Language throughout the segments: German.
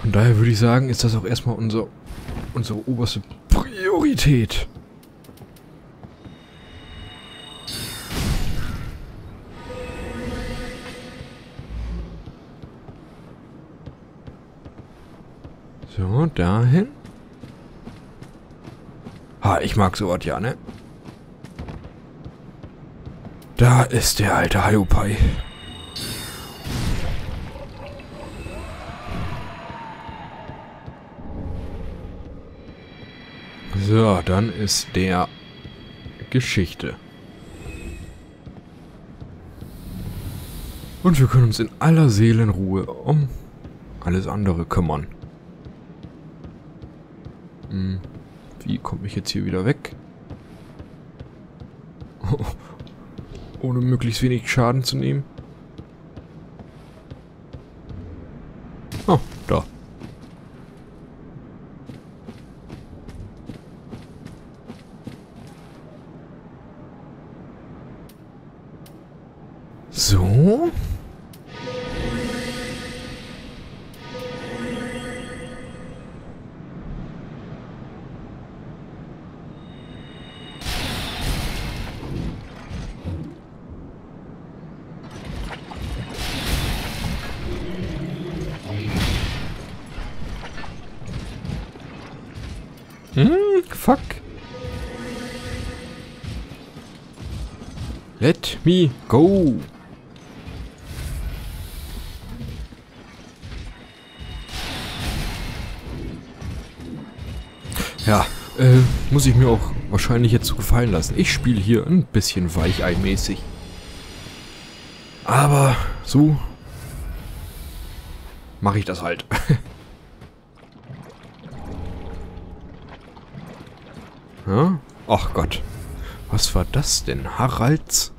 Von daher würde ich sagen, ist das auch erstmal unsere oberste Priorität. So, dahin. Ha, ich mag sowas ja, ne? Da ist der alte Hayopai. So, dann ist der Geschichte. Und wir können uns in aller Seelenruhe um alles andere kümmern. Wie komme ich jetzt hier wieder weg? Ohne möglichst wenig Schaden zu nehmen. Oh, da. So. Fuck. Let me go. Ja, muss ich mir auch wahrscheinlich jetzt so gefallen lassen. Ich spiele hier ein bisschen weicheimäßig. Aber so mache ich das halt. Ja? Ach Gott. Was war das denn? Haralds?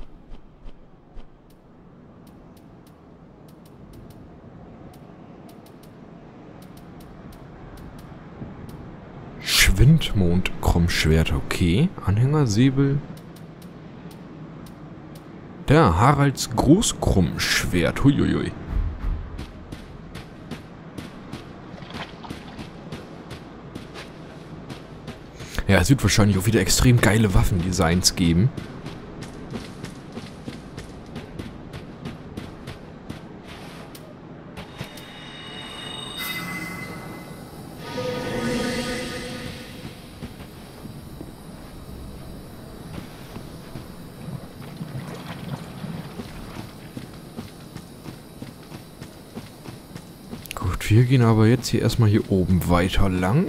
Schwindmond-Krummschwert, okay. Anhängersäbel. Der Haralds Großkrummschwert. Huiuiui. Ja, es wird wahrscheinlich auch wieder extrem geile Waffendesigns geben. Gut, wir gehen aber jetzt hier erstmal hier oben weiter lang.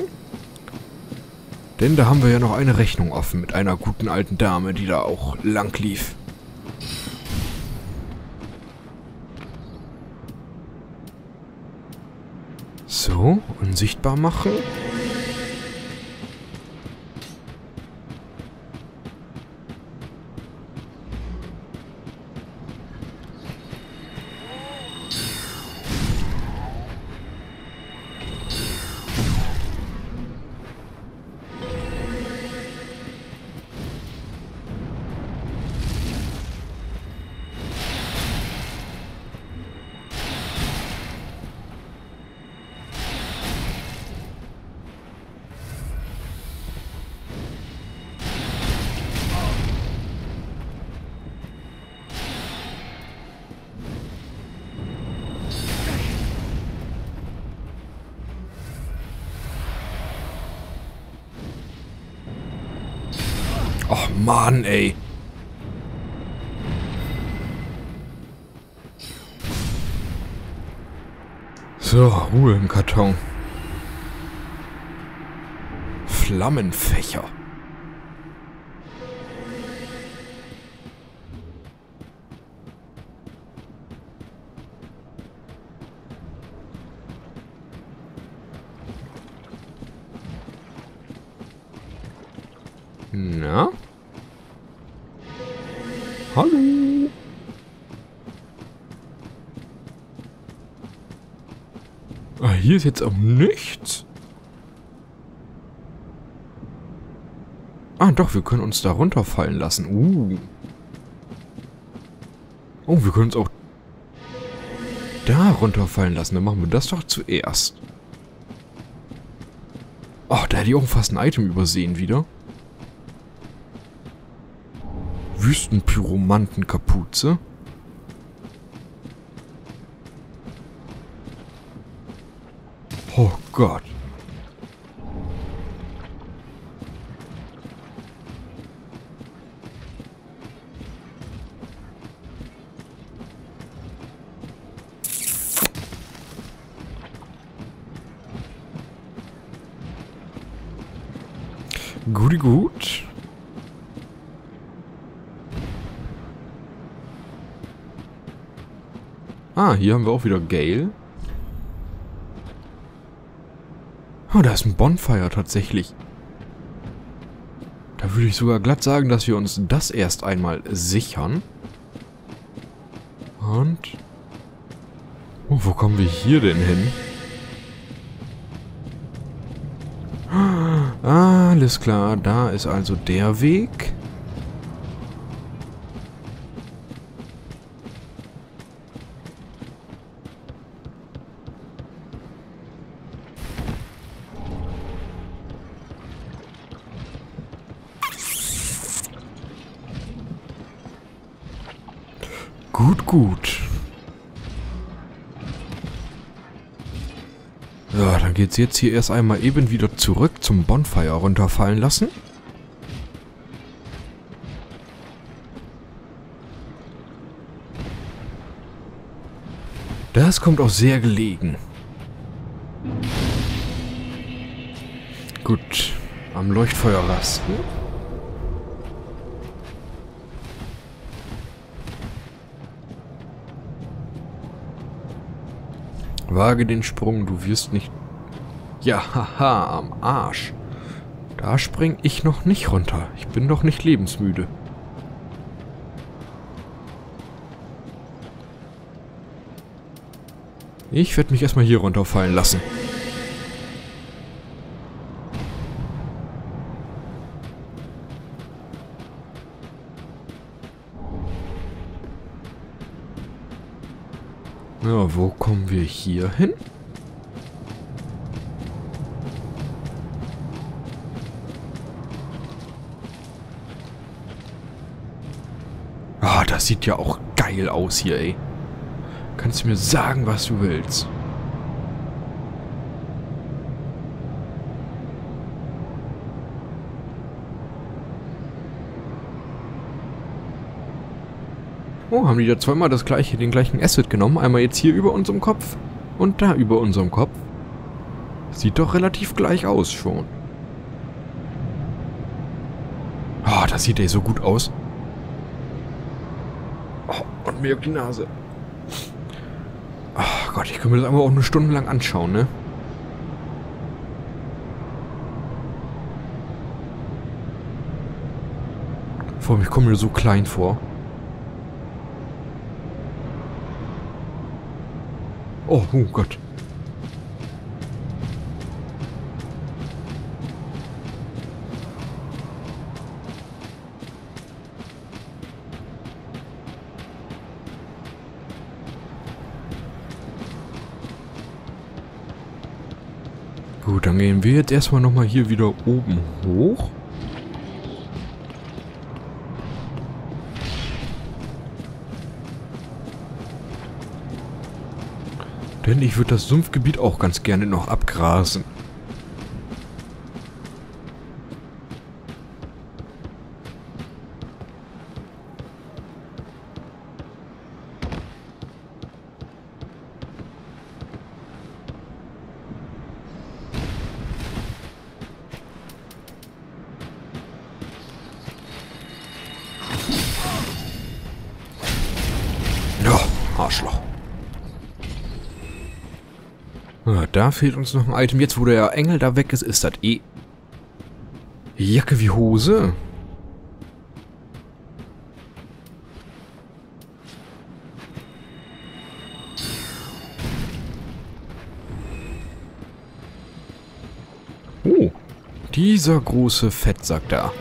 Denn da haben wir ja noch eine Rechnung offen mit einer guten alten Dame, die da auch lang lief. So, unsichtbar machen. Och Mann, ey. So, Ruhe im Karton. Flammenfächer. Na? Hallo? Ah, hier ist jetzt auch nichts. Ah, doch, wir können uns da runterfallen lassen. Oh, wir können uns auch da runterfallen lassen. Dann machen wir das doch zuerst. Oh, da hätte ich auch fast ein Item übersehen wieder. Wüstenpyromantenkapuze. Oh Gott. Guti gut. Ah, hier haben wir auch wieder Gale. Oh, da ist ein Bonfire tatsächlich. Da würde ich sogar glatt sagen, dass wir uns das erst einmal sichern. Und... Oh, wo kommen wir hier denn hin? Alles klar, da ist also der Weg. Gut, gut. Ja, dann geht's jetzt hier erst einmal eben wieder zurück zum Bonfire runterfallen lassen. Das kommt auch sehr gelegen. Gut, am Leuchtfeuer rasten. Wage den Sprung, du wirst nicht... Ja, haha, am Arsch. Da spring ich noch nicht runter. Ich bin doch nicht lebensmüde. Ich werde mich erstmal hier runterfallen lassen. Ja, wo kommen wir hier hin? Ah, das sieht ja auch geil aus hier, ey. Kannst du mir sagen, was du willst? Oh, haben die da zweimal das gleiche, den gleichen Asset genommen. Einmal jetzt hier über unserem Kopf und da über unserem Kopf. Sieht doch relativ gleich aus schon. Oh, das sieht ey so gut aus. Oh, und mir juckt die Nase. Oh Gott, ich könnte mir das einfach auch eine Stunde lang anschauen, ne? Vor allem, ich komme mir so klein vor. Oh Gott. Gut, dann gehen wir jetzt erstmal nochmal hier wieder oben hoch. Denn ich würde das Sumpfgebiet auch ganz gerne noch abgrasen. Ja, Arschloch. Da fehlt uns noch ein Item. Jetzt, wo der Engel da weg ist, ist das eh... Jacke wie Hose. Oh, dieser große Fettsack da.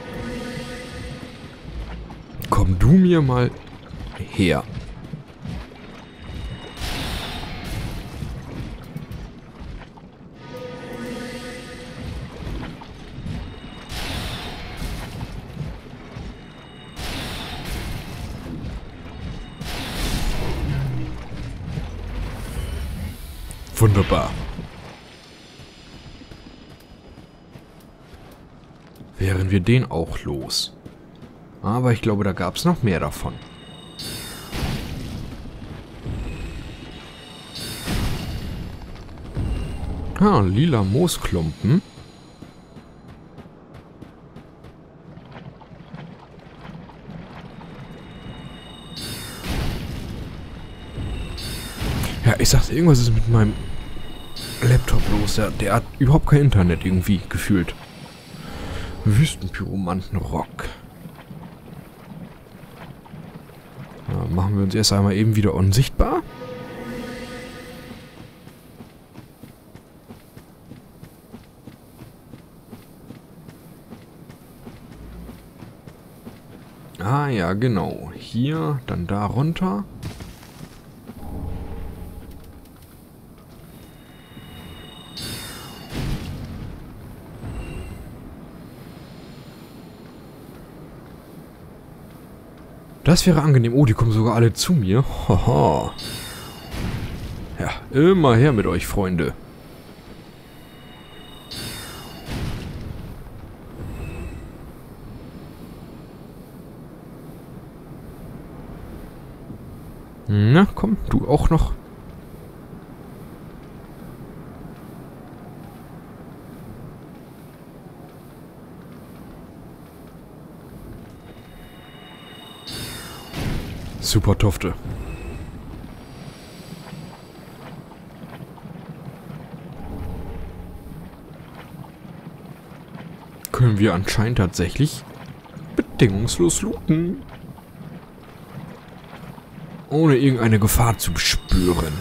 Komm du mir mal her. Wunderbar. Wären wir den auch los. Aber ich glaube, da gab es noch mehr davon. Ah, lila Moosklumpen. Ja, ich sag's, irgendwas ist mit meinem Laptop los. Der hat überhaupt kein Internet irgendwie gefühlt. Wüstenpyromantenrock. Ja, machen wir uns erst einmal eben wieder unsichtbar. Ah ja, genau. Hier, dann da runter. Das wäre angenehm. Oh, die kommen sogar alle zu mir. Haha. Ja, immer her mit euch, Freunde. Na, komm, du auch noch. Super Tofte. Können wir anscheinend tatsächlich bedingungslos looten. Ohne irgendeine Gefahr zu spüren.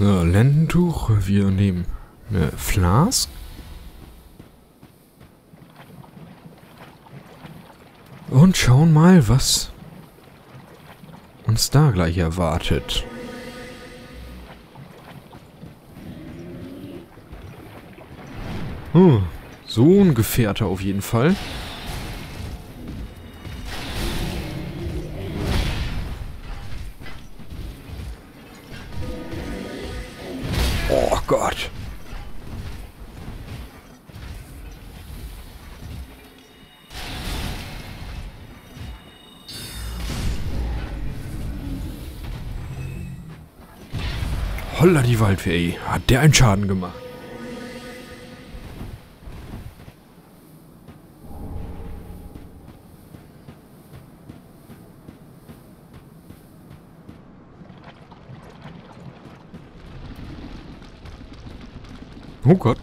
So, Lendentuch, wir nehmen eine Flask. Und schauen mal, was uns da gleich erwartet. Oh, so ein Gefährte auf jeden Fall. Gott. Holla die Waldferie. Hat der einen Schaden gemacht. Oh Gott.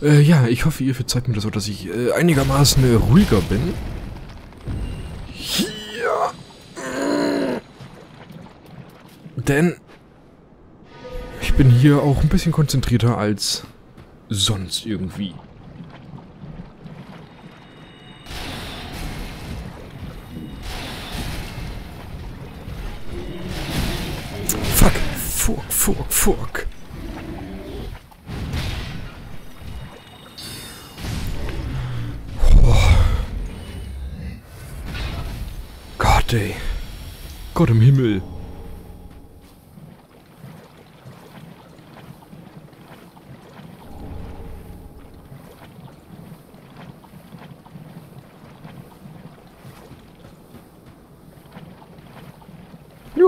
Ja, ich hoffe, ihr verzeiht mir das so, dass ich einigermaßen ruhiger bin. Hier. Denn ich bin hier auch ein bisschen konzentrierter als sonst irgendwie. Fuck, fuck, fuck, fuck. Ey. Gott im Himmel.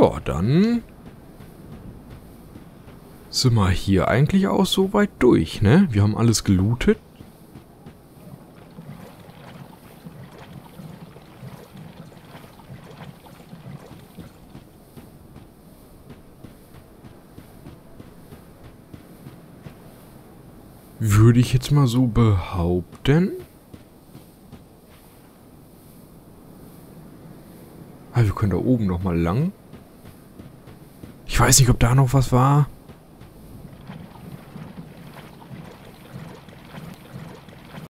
Ja, dann sind wir hier eigentlich auch so weit durch, ne? Wir haben alles gelootet. Würde ich jetzt mal so behaupten. Ah, wir können da oben noch mal lang. Ich weiß nicht, ob da noch was war.